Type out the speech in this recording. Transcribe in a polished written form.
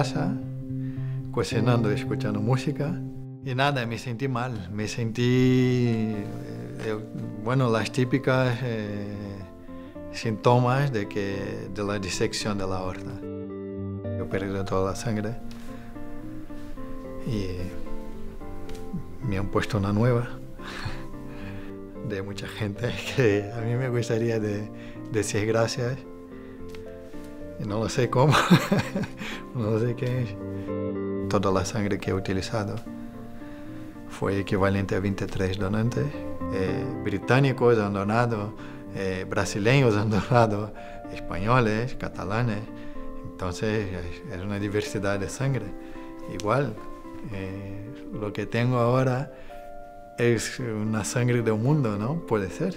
casa, cocinando, escuchando música. Y nada, me sentí mal, me sentí, bueno, las típicas sintomas de la disección de la aorta. Yo perdí toda la sangre y me han puesto una nueva de mucha gente que a mí me gustaría decir gracias. Y no lo sé cómo, no sé qué es. Toda la sangre que he utilizado foi equivalente a 23 donantes. Britânicos han donado, brasileiros han donado, espanhóis, catalanes. Então, é uma diversidade de sangue. Igual, o que tenho agora é uma sangue do mundo, não? Pode ser?